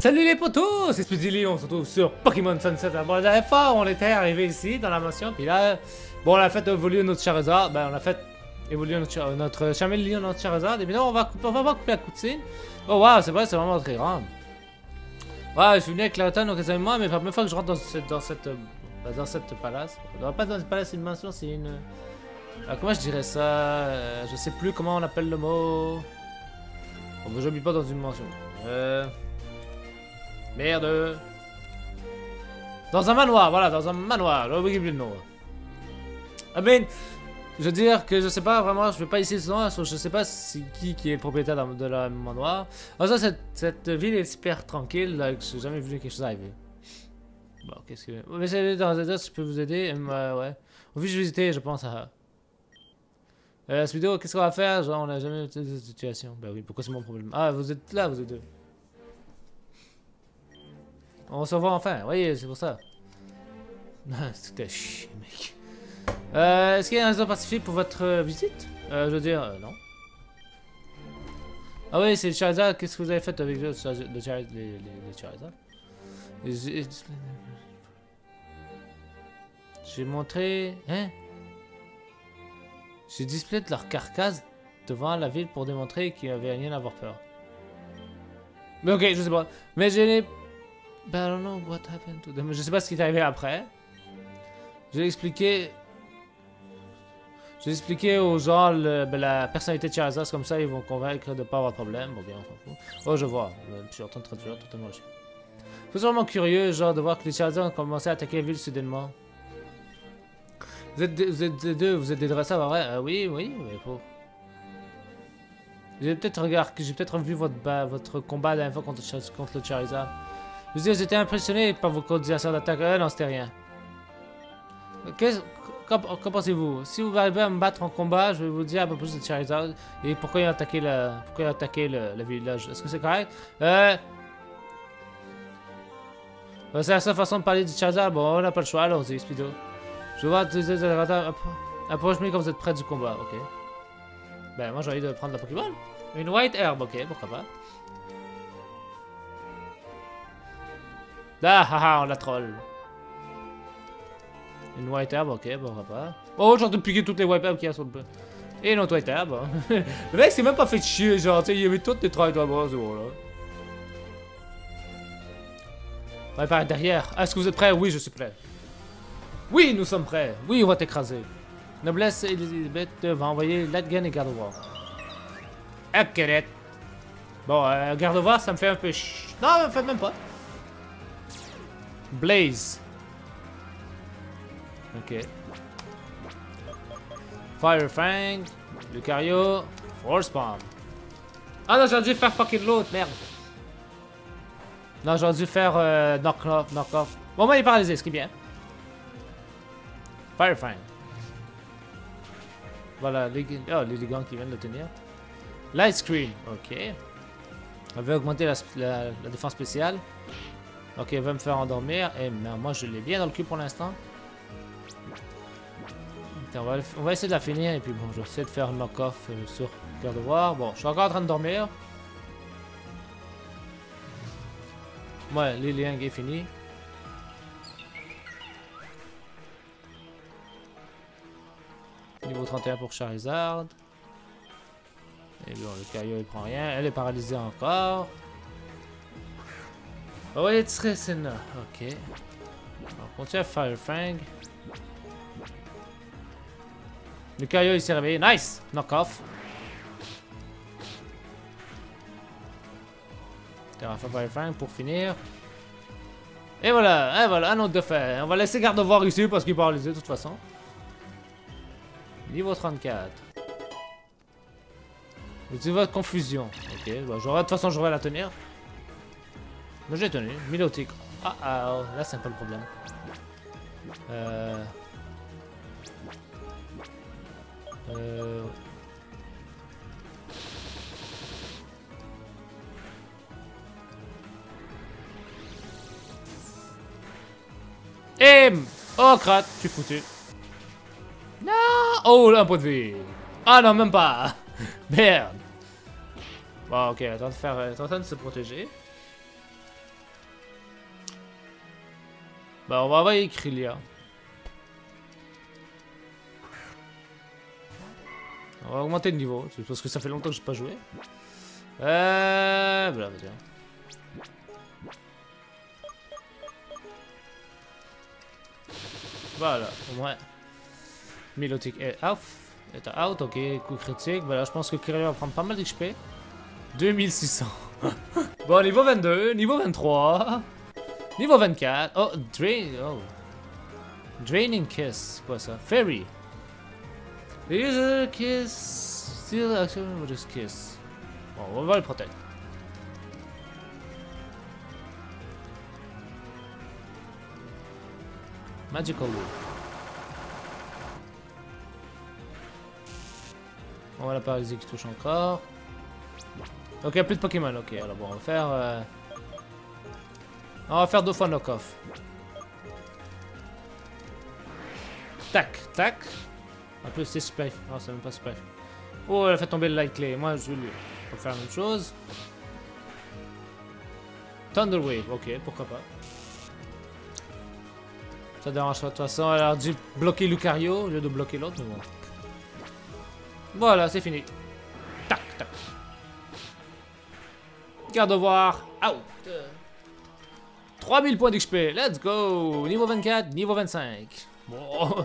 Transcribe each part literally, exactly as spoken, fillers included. Salut les potos, c'est Speedyelie, on se retrouve sur Pokémon Sunset. Avant la dernière fois, on était arrivé ici dans la mansion, puis là, bon, on a fait évoluer notre Charizard, ben on a fait évoluer notre, notre Charmeleon, notre Charizard, et maintenant on va couper, on va pas couper la coutine. Oh waouh, c'est vrai, c'est vraiment très grand. Ouais, je suis venu avec Clareton occasionnellement, mais pour la première fois que je rentre dans cette, dans cette, dans cette palace, pas dans cette palace, c'est une mansion, c'est une... Ah, comment je dirais ça, euh, je sais plus comment on appelle le mot. Bon, ben, j'habite pas dans une mansion. Euh... Merde. Dans un manoir, voilà, dans un manoir, j'ai oublié plus le nom. Ah ben, je veux dire que je sais pas vraiment, je vais pas ici souvent, je sais pas si, qui qui est propriétaire de la manoir. Ah ça, cette, cette ville est super tranquille, là, que j'ai jamais vu quelque chose arriver. Bon, qu'est-ce que... Mais c'est dans les autres, je peux vous aider, euh, ouais. Au vu de visiter, je pense à... Euh, cette vidéo, qu'est-ce qu'on va faire? Genre, on n'a jamais eu de situation. Bah ben oui, pourquoi c'est mon problème? Ah, vous êtes là, vous êtes deux. On se voit enfin, voyez, c'est pour ça. C'était chier, mec. Euh, Est-ce qu'il y a un raison particulier pour votre visite? euh, Je veux dire, euh, non. Ah oui, c'est Charizard. Qu'est-ce que vous avez fait avec le Charizard? J'ai montré... Hein? J'ai displayé leur carcasse devant la ville pour démontrer qu'il n'y avait rien à avoir peur. Mais ok, je sais pas. Mais je n'ai... Ben, I don't know what happened to them. Je sais pas ce qui est arrivé après. J'ai expliqué. J'ai expliqué aux gens le, ben, la personnalité de Charizard, comme ça ils vont convaincre de pas avoir de problème. Bon, bien, on s'en fout. Oh, je vois. Je suis en train de traduire totalement. Je suis vraiment curieux, genre, de voir que les Charizard ont commencé à attaquer la ville soudainement. Vous êtes, vous êtes deux, vous êtes des dresseurs, vrai? Euh, oui, oui, mais faut. J'ai peut-être regardé, j'ai peut-être vu votre, bah, votre combat la dernière fois contre, contre le Charizard. Je veux dire, j'étais impressionné par vos coordinations d'attaque. Euh, non, c'était rien. Qu'en pensez-vous? Si vous arrivez à me battre en combat, je vais vous dire un peu plus de Charizard et pourquoi il a attaqué le, pourquoi il a attaqué le, le village. Est-ce que c'est correct? Euh... Bah, c'est la seule façon de parler du Charizard. Bon, on n'a pas le choix, alors, c'est Speedo. Je vois tous les adversaires. Approche-moi quand vous êtes prêt du combat, ok. Ben, moi, j'ai envie de prendre la Pokéball. Une White Herb, ok, pourquoi pas. Ah ah, on la troll. Une white herb, ok, bon, on va pas. Oh, genre de piquer toutes les white herbs qu'il y a sur le. Et une autre white herb. Hein. Le mec s'est même pas fait de chier, genre, tu sais, il y avait toutes les trois doigts bras, c'est bon là. Ouais, par derrière. Ah, est-ce que vous êtes prêts? Oui, je suis prêt. Oui, nous sommes prêts. Oui, on va t'écraser. Noblesse, Elisabeth va envoyer Latgan et Gardevoir. Ok, bon, euh, Gardevoir, ça me fait un peu ch. Non, ça me fait même pas. Blaze. Ok. Firefang. Lucario. Force Bomb. Ah non, j'aurais dû faire fucking l'autre, merde. Non, j'aurais dû faire euh, knock off, knock off. Bon, moi, il est paralysé, ce qui est bien. Firefang. Voilà, les, oh, les gants qui viennent le tenir. Light Screen. Ok. On va augmenter la, la, la défense spéciale. Ok, elle va me faire endormir. Et mais moi, je l'ai bien dans le cul pour l'instant. On va, on va essayer de la finir. Et puis bon, je vais essayer de faire un knock-off euh, sur Gardevoir. Bon, je suis encore en train de dormir. Ouais, Liliang est fini. Niveau trente et un pour Charizard. Et bon, le Caillou, il prend rien. Elle est paralysée encore. Oh, il est stressé là. Ok. On continue à Firefang. Le Lucario il s'est réveillé. Nice! Knock off. On va faire Firefang pour finir. Et voilà, et voilà, un autre de fait. On va laisser Gardevoir ici parce qu'il est paralysé de toute façon. Niveau trente-quatre. Tu vois, confusion. Ok, bah, de toute façon, je vais la tenir. Mais j'ai tenu, Milotic. Ah ah, oh, là c'est un peu le problème. Euh... Euh... Et... Oh crap, tu es foutu. Non. Oh là, un point de vie. Ah non, même pas. Merde. Bon ok, attends de faire... Attends de se protéger. Bah on va envoyer Krilia. On va augmenter le niveau, parce que ça fait longtemps que je n'ai pas joué. Euh... Voilà, vas-y. Voilà, au moins. Milotic est off. Est out, ok, coup critique. Voilà, je pense que Krilia va prendre pas mal d'X P. deux mille six cents. Bon, niveau vingt-deux, niveau vingt-trois, niveau vingt-quatre. Oh, drain. Oh. Draining Kiss, quoi ça? Fairy. User Kiss. Still action with this kiss. Bon, on va le protéger. Magical Loop. On va la paralyser qui touche encore. Ok, plus de Pokémon. Ok, alors bon, on va faire. Euh... On va faire deux fois knock-off. Tac, tac. En plus, c'est super. Oh, c'est même pas super. Oh, elle a fait tomber le light clay. Moi, je vais lui. On va faire la même chose. Thunder Wave. Ok, pourquoi pas. Ça dérange pas de toute façon. Elle a dû bloquer Lucario au lieu de bloquer l'autre. Mais bon. Voilà, c'est fini. Tac, tac. Gardevoir. Out. trois mille points d'X P. Let's go. Niveau vingt-quatre, niveau vingt-cinq. Bon.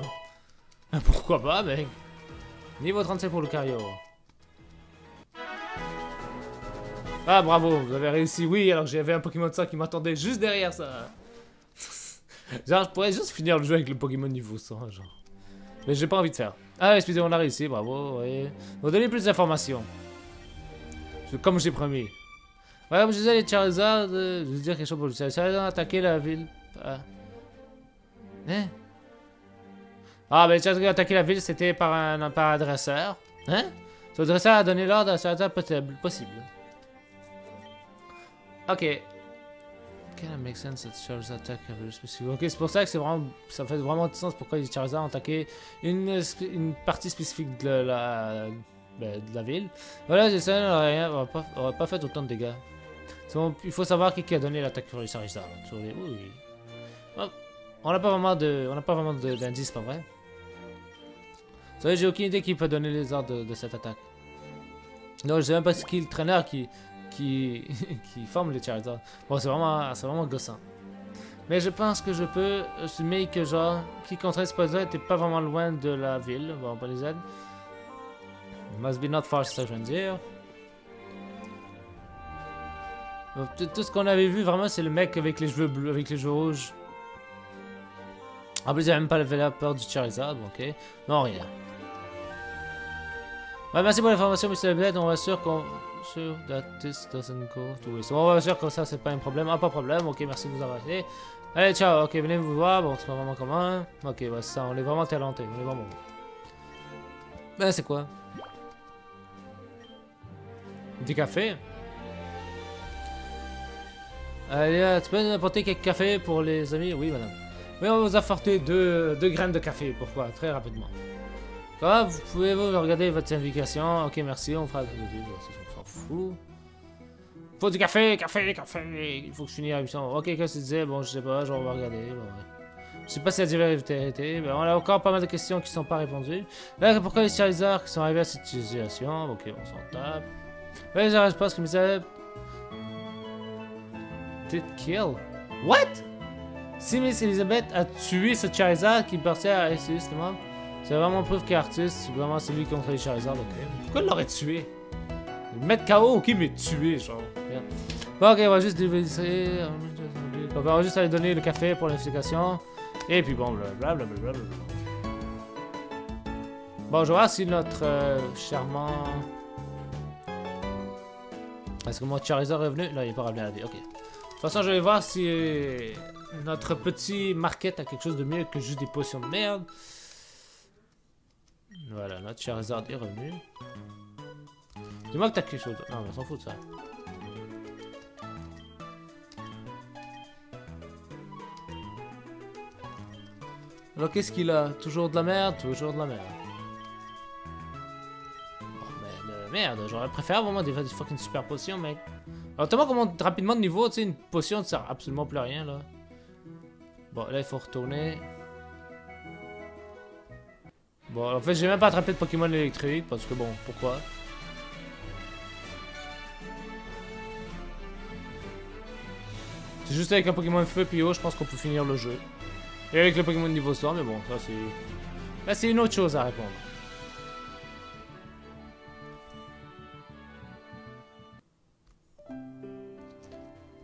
Pourquoi pas, mec. Niveau trente-sept pour Lucario. Ah, bravo, vous avez réussi. Oui, alors j'avais un Pokémon de ça qui m'attendait juste derrière ça. Genre, je pourrais juste finir le jeu avec le Pokémon niveau cent, genre. Mais j'ai pas envie de faire. Ah, excusez-moi, on a réussi, bravo. Oui. Vous donnez plus d'informations. Comme j'ai promis. Ouais, comme je disais, les Charizard. Euh, je veux dire quelque chose pour le Charizard. Ont attaqué la ville. Ah. Hein? Ah, ben les Charizard ont attaqué la ville, c'était par un, par un dresseur. Hein? Ce dresseur a donné l'ordre à Charizard possible. Ok. Can it make sense that Charizard attack a village specific? Ok, c'est pour ça que c'est vraiment, ça fait vraiment du sens pourquoi les Charizard ont attaqué une, une partie spécifique de la, de la ville. Voilà, les Charizard n'auraient pas, aurait pas fait autant de dégâts. Donc, il faut savoir qui, qui a donné l'attaque sur les Charizard. Sur les, oui. Oh, on n'a pas vraiment de, on n'a pas vraiment d'indice, pas vrai? Vous savez, j'ai aucune idée qui peut donner les ordres de, de cette attaque. Non, je sais même pas ce qui est le traîneur qui. Qui, qui forme les Charizard. Bon, c'est vraiment, vraiment gossant. Mais je pense que je peux assumer que, genre, qui contraint ce puzzle était pas vraiment loin de la ville. Bon, on peut les aider. Must be not far, c'est ça que je viens de dire. Donc, tout ce qu'on avait vu, vraiment, c'est le mec avec les cheveux bleus, avec les cheveux rouges. En plus, il n'a même pas levé la peur du Charizard. Ok. Non, rien. Ouais, merci pour l'information, monsieur Bled. On rassure qu'on. Sure that this doesn't go to waste. On va dire que ça c'est pas un problème. Ah, pas problème. Ok, merci de nous avoir aidé. Allez, ciao. Ok, venez vous voir. Bon, c'est pas vraiment commun. Ok, bah ça, on est vraiment talenté. On est vraiment bon. Ben, c'est quoi? Des cafés? Allez, tu peux nous apporter quelques cafés pour les amis? Oui, madame. Oui, on va vous apporter deux, deux graines de café. Pourquoi? Très rapidement. Ah, vous pouvez vous regarder votre invitation. Ok, merci. On fera. Fou. Faut du café, café, café. Il faut que je finisse la mission. Ok, qu'est-ce que tu disais? Bon, je sais pas, genre on va regarder. Bon, ouais. Je sais pas si la diversité. Ben, on a encore pas mal de questions qui sont pas répondues. Là, pourquoi les Charizard qui sont arrivés à cette situation? Ok, on s'en tape. Ouais, je pense que mes amis. Did kill? What? Si Miss Elisabeth a tué ce Charizard qui partait à essayer justement. C'est vraiment preuve qu'il est artiste. C'est vraiment celui qui contre les Charizard. Ok. Pourquoi il l'aurait tué? Mettre K O, ok, mais tuer, genre. Bien. Bon, ok, on va juste déviser. On va juste aller donner le café pour l'application. Et puis bon, blablabla. Bon, je vois si notre euh, charmant. Est-ce que mon Charizard est revenu? Non, il n'est pas revenu à la vie, ok. De toute façon, je vais voir si notre petit market a quelque chose de mieux que juste des potions de merde. Voilà, notre Charizard est revenu. Dis-moi que t'as quelque chose. Non, mais on s'en fout de ça. Alors, qu'est-ce qu'il a? Toujours de la merde, toujours de la merde. Oh, mais de merde, j'aurais préféré vraiment des fucking super potions, mec. Alors, tellement qu'on monte rapidement de niveau, tu sais, une potion ne sert absolument plus à rien, là. Bon, là il faut retourner. Bon, en fait, j'ai même pas attrapé de Pokémon électrique parce que bon, pourquoi? C'est juste avec un Pokémon feu puis eau, je pense qu'on peut finir le jeu. Et avec le Pokémon niveau cent, mais bon, ça c'est... Là c'est une autre chose à répondre.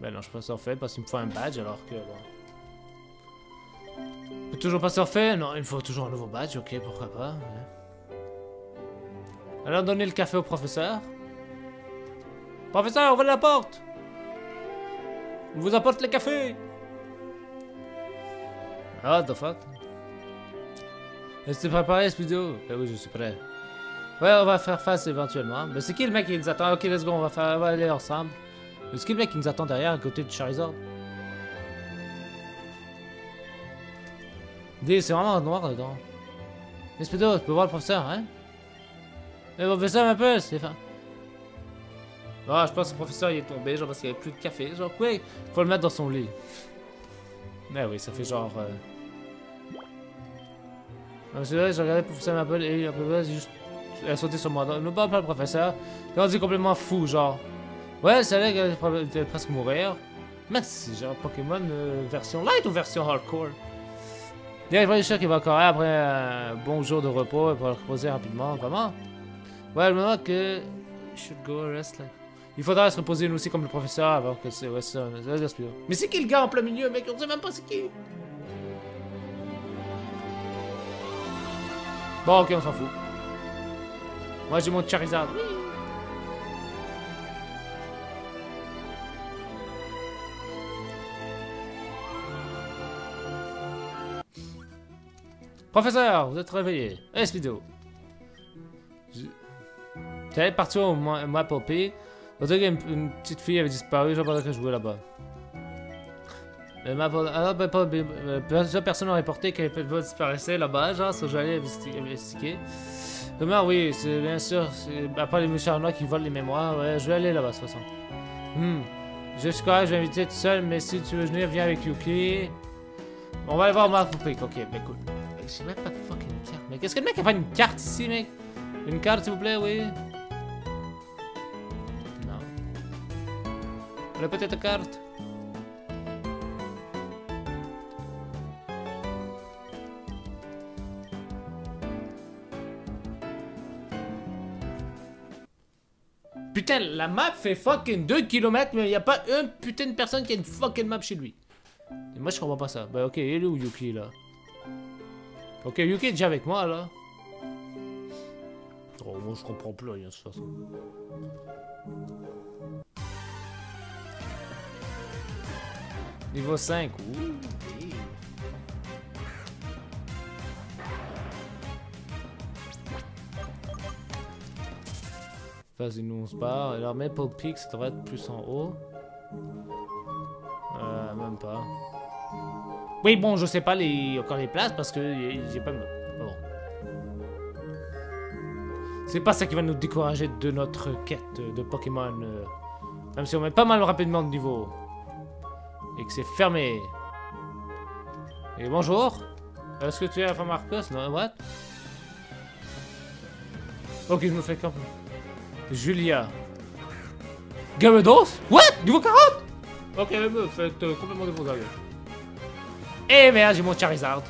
Ben non, je peux pas surfer parce qu'il me faut un badge alors que... Bon. Je peux toujours pas surfer? Non, il me faut toujours un nouveau badge, ok, pourquoi pas. Ouais. Alors donner le café au professeur. Professeur, ouvrez la porte! On vous apporte le café! Ah, the fuck? Est-ce que tu es préparé, Speedo? Eh oui, je suis prêt. Ouais, on va faire face éventuellement. Mais c'est qui le mec qui nous attend? Ok, let's go, on va, faire... on va aller ensemble. Mais c'est qui le mec qui nous attend derrière à côté de Charizard? D, c'est vraiment noir dedans. Mais Speedo, tu peux voir le professeur, hein? Mais professeur, un peu, c'est fin. Ah, je pense que le professeur il est tombé, genre parce qu'il n'y avait plus de café. Genre, ouais, faut le mettre dans son lit. Mais oui, ça fait genre. Euh... Non, c'est vrai, j'ai regardé le professeur Maple et la professeure, juste... elle a sauté sur moi. Ne parle pas le professeur. Il est rendu complètement fou, genre. Ouais, c'est vrai qu'elle était presque mourir. Mais c'est genre Pokémon euh, version light ou version hardcore. D'ailleurs, je vois les chats qui va encore après un bon jour de repos et pour le reposer rapidement. Vraiment. Ouais, je me demande que. You should go rest like. Il faudra se reposer nous aussi comme le professeur alors que c'est... Ouais, c'est ça, c'est... Mais c'est qui le gars en plein milieu, mec? On sait même pas c'est qui. Bon, ok, on s'en fout. Moi, j'ai mon Charizard. Oui. Professeur, vous êtes réveillé. Hey, Speedo. Je... J'allais partir au Maple Peak. On dirait qu'une petite fille avait disparu, genre pendant que je jouais là-bas. Alors, ben, pas, ben, personne n'a réporté qu'elle disparaissait là-bas, genre, ça j'allais investiguer. Demain, oui, c'est bien sûr, à part les mouchards noirs qui volent les mémoires, ouais, je vais aller là-bas de toute façon. Hmm. Je suis correct, je vais m'inviter tout seul, mais si tu veux venir, viens avec Yuki. On va aller voir Maple Peak, ok, ben cool. J'ai même pas de fucking carte, mec. Est-ce que le mec a pas une carte ici, mec? Une carte, s'il vous plaît, oui. La petite carte. Putain, la map fait fucking deux kilomètres, mais il n'y a pas une putain de personne qui a une fucking map chez lui. Et moi je comprends pas ça. Bah ok, il est où Yuki là? Ok, Yuki est déjà avec moi là. Oh, moi je comprends plus rien de toute façon. Niveau cinq, ouh. Vas-y, nous on se barre. Alors Maple Peak, ça devrait être plus en haut. Euh, même pas. Oui, bon, je sais pas les... encore les places parce que j'ai pas... Bon. C'est pas ça qui va nous décourager de notre quête de Pokémon. Même si on met pas mal rapidement de niveau. Et que c'est fermé. Et bonjour. Est-ce que tu es à San Marcos? Non, what? Ok, je me fais camp. Julia. Gyarados? What? Niveau quarante? Ok, je me fais euh, complètement défoncer. Eh merde, j'ai mon Charizard.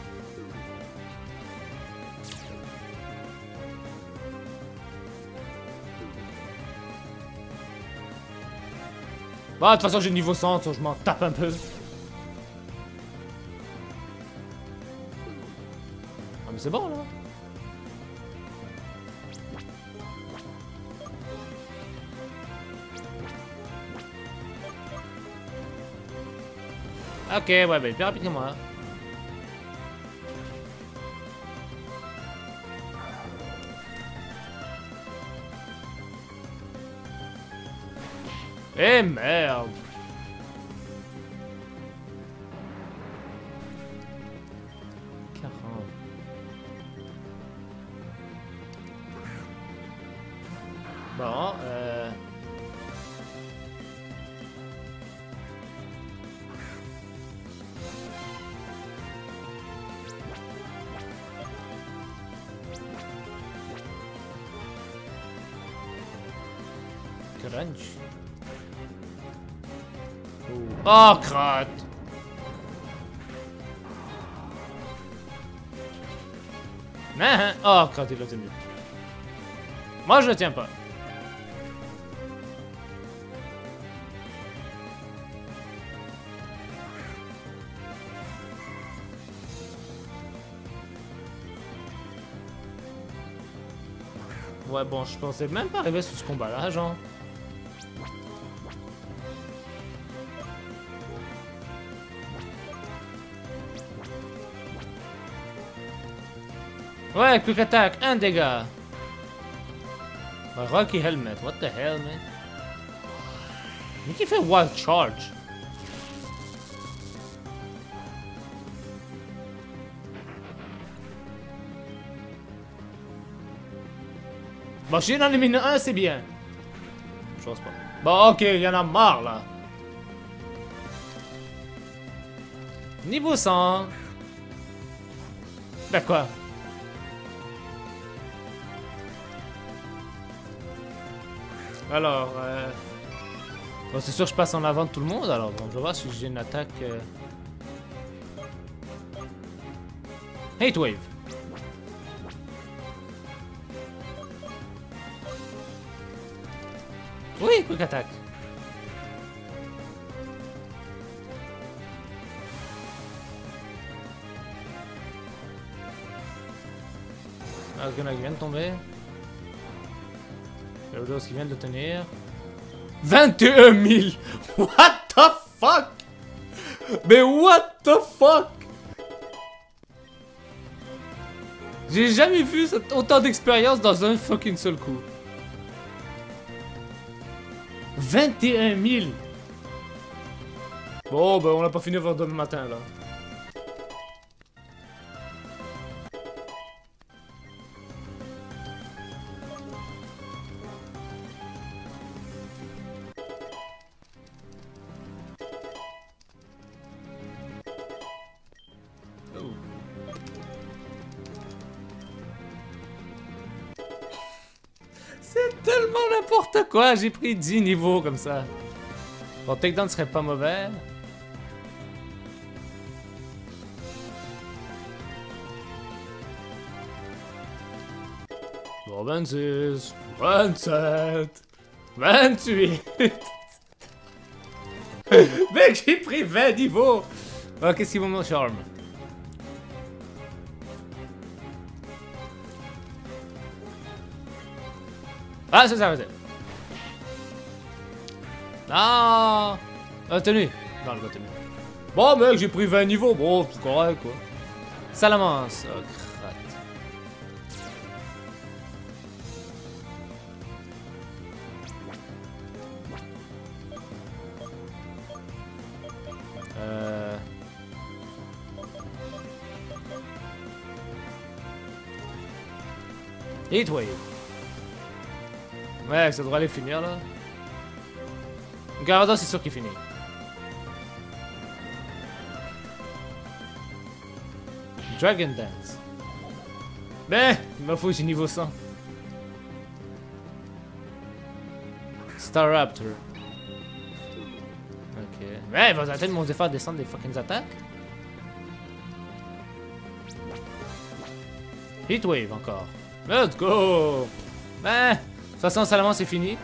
Bah, de toute façon, j'ai le niveau cent, je m'en tape un peu. Ah, mais c'est bon là. Ok, ouais, bah, il est plus rapide que moi. Hein. Eh merde! quarante. Bon, euh... Crunch. Oh, oh crotte. Hein, hein. Oh crotte, il l'a tenu. Moi je le tiens pas. Ouais, bon, je pensais même pas arriver sur ce combat-là, genre. Ouais, quick attack, un dégât. Rocky Helmet, what the hell, man? Mais qui fait Wild Charge? Bon, je suis dans les minutes un, c'est bien. Je pense pas. Bon, ok, il y en a marre, là. Niveau cent. Ben quoi? Alors, euh... bon, c'est sûr que je passe en avant de tout le monde, alors. Bon, je vais voir si j'ai une attaque... Euh... Hate Wave. Oui, quick attack. Ah, Gunag vient de tomber. Gyarados qui vient de tenir. vingt et un mille! What the fuck? Mais what the fuck? J'ai jamais vu autant d'expérience dans un fucking seul coup. vingt et un mille! Bon, ben on n'a pas fini avant demain matin là. Quoi, j'ai pris dix niveaux comme ça. Bon, takedown serait pas mauvais. Bon, vingt-six, vingt-sept, vingt-huit. Mec, j'ai pris vingt niveaux. Oh, qu'est-ce qu'il vaut mon charme? Ah, ça s'est arrêté. Ah, ah tenue. Non, je vais tenir. Bon, mec, j'ai pris vingt niveaux. Bon, c'est correct, quoi. Salamence. Oh, crap. Euh... Heat Wave. Ouais, ça devrait aller finir, là. Gyarados, c'est sûr qu'il finit. Dragon Dance. Ben, il m'en faut, j'ai niveau cent. Star Raptor. Ok. Ben, il va arrêter de mon effort de descendre des fucking attaques. Heatwave encore. Let's go! Ben, de toute façon, Salamence, c'est fini.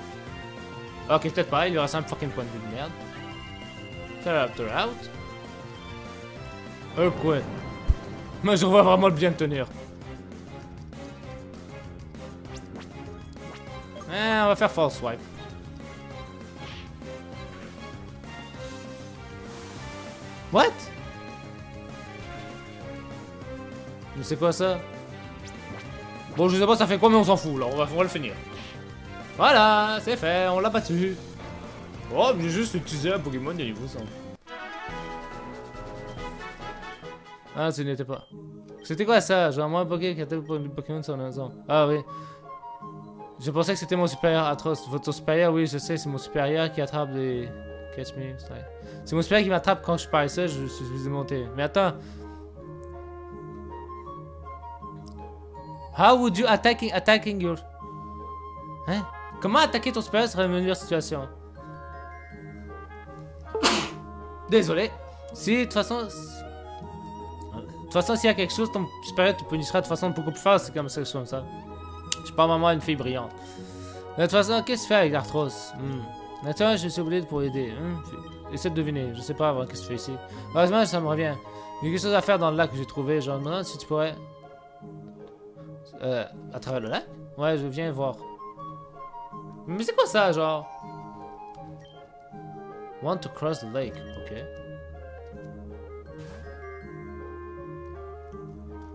Ok, peut-être pas, il lui reste un fucking point de vue de merde. Charapter out. Earthquake. Moi je vois vraiment le bien tenir. Eh, on va faire false swipe. What? Mais c'est quoi ça? Bon, je sais pas ça fait quoi, mais on s'en fout là, on va, on va le finir. Voilà, c'est fait, on l'a battu. Oh, j'ai juste utilisé un Pokémon de niveau cent. Ah, tu n'étais pas. C'était quoi ça? Genre, moi, un Poké qui était pour Pokémon sur un zone. Ah oui. Je pensais que c'était mon supérieur atroce. Votre supérieur, oui, je sais, c'est mon supérieur qui attrape des. Catch me. C'est mon supérieur qui m'attrape quand je parie ça, je suis démonté. Mais attends. How would you attacking attacking your. Hein? Comment attaquer ton supérieur serait une meilleure situation? Désolé. Si, de toute façon... De toute façon, s'il y a quelque chose, ton supérieur te punissera de façon beaucoup plus forte, c'est comme ça, comme ça. Je suis pas maman une fille brillante. De toute façon, qu'est-ce que tu fais avec l'arthrose? hmm. Attends, je me suis oublié pour aider. Hmm. Essaie de deviner, je sais pas avant qu'est-ce que tu fais ici. Heureusement, ça me revient. Il y a quelque chose à faire dans le lac que j'ai trouvé, genre, maintenant, si tu pourrais... Euh, à travers le lac? Ouais, je viens voir. Mais c'est quoi ça, genre? Want to cross the lake, ok.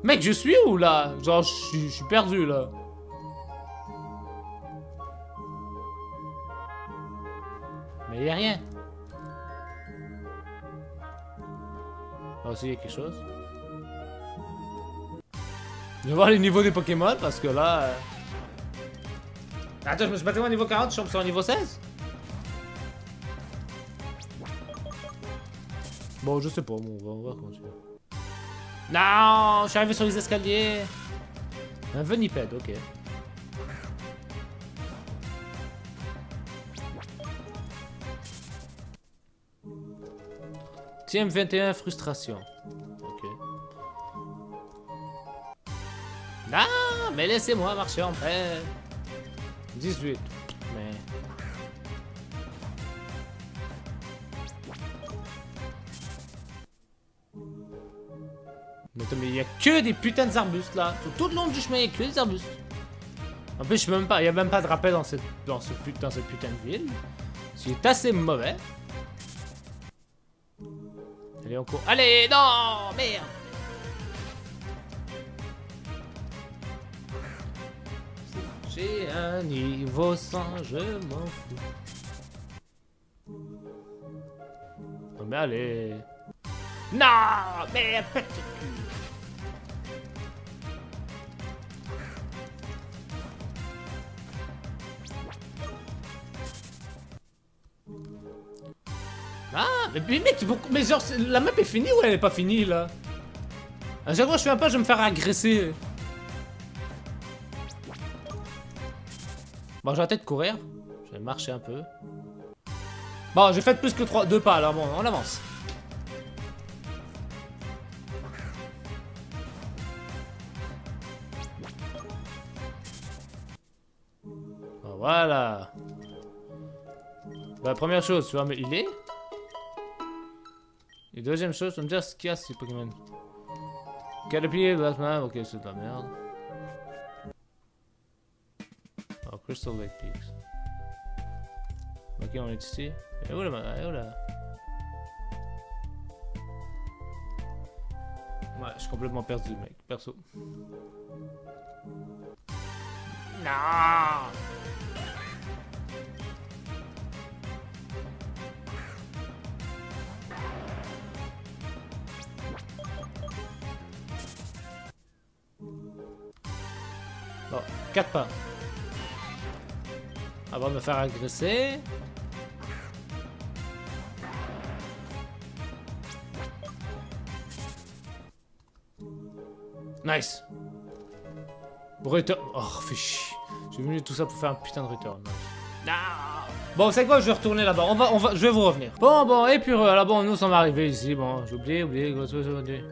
Mec, je suis où là? Genre, je suis perdu là. Mais y'a rien. Ah, si, y'a quelque chose. Je vais voir les niveaux des Pokémon parce que là. Euh... Attends, je me suis battu au niveau quarante, je suis au niveau seize? Bon, je sais pas, bon, on va voir comment tu vas. Non, je suis arrivé sur les escaliers. Un Venipède, ok. Team vingt et un, frustration. Ok. Non, mais laissez-moi marcher en paix. dix-huit, mais... Mais attends, mais il y a que des putains d'arbustes là. Tout le long du chemin, il y a que des arbustes. En plus, je sais même pas, il y a même pas de rappel dans cette, dans ce put, dans cette putain de ville. C'est assez mauvais. Allez, on court. Allez, non, merde. J'ai un niveau cent, je m'en fous. Oh, mais allez. Non, mais pète le cul. Ah, mais, mais mec, mais genre, la map est finie ou elle est pas finie là? À chaque fois je fais un pas, je vais me faire agresser. Bon, j'arrête de courir. Je vais marcher un peu. Bon, j'ai fait plus que trois, deux pas, alors bon, on avance. Voilà. La première chose, tu vas me healer. Et deuxième chose, tu vas me dire ce qu'il y a sur Pokémon. Carapuce, Batman, ok, c'est de la merde. Oh, Crystal Peaks. Ok, on est ici. Et où là, et où là? Ouais, je suis complètement perdu, mec, perso. Non! Bon, quatre pas. Avant de me faire agresser. Nice. Return. Oh, fais chier. J'ai venu tout ça pour faire un putain de return. Nice. Non. Bon, c'est quoi? Je vais retourner là-bas. On va, on va, je vais vous revenir. Bon, bon, et puis là, bon, nous sommes arrivés ici. Bon, j'ai oublié, oublié, oublié.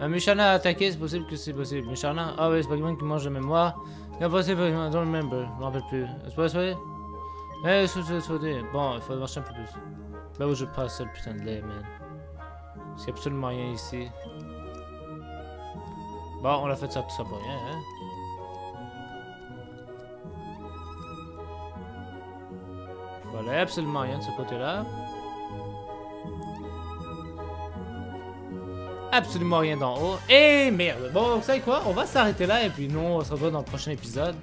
Un Mushana a attaqué, c'est possible que c'est possible. Mushana? Ah oui, c'est Pokémon qui mange de mémoire. C'est impossible, I don't remember. Je m'en rappelle plus. Est-ce pas sauter? Eh, sauter, sauter. Bon, il faut marcher un peu plus. Là où je passe, c'est le putain de lait, man. Parce qu'il n'y a absolument rien ici. Bon, on l'a fait ça tout ça pour rien, hein. Voilà, il n'y a absolument rien de ce côté-là. Absolument rien d'en haut. Et merde. Bon, vous savez quoi? On va s'arrêter là et puis nous, on se revoit dans le prochain épisode.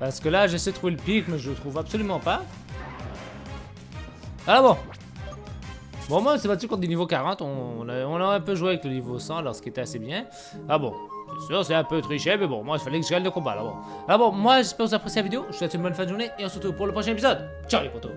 Parce que là, j'essaie de trouver le pic, mais je le trouve absolument pas. Ah bon. Bon, moi, on s'est battu contre des niveaux quarante. On a, on a un peu joué avec le niveau cent, alors ce qui était assez bien. Ah bon. C'est sûr, c'est un peu triché, mais bon, moi, il fallait que je gagne le combat. Là, bon. Alors bon, moi, j'espère que vous appréciez la vidéo. Je vous souhaite une bonne fin de journée et on se retrouve pour le prochain épisode. Ciao les potos.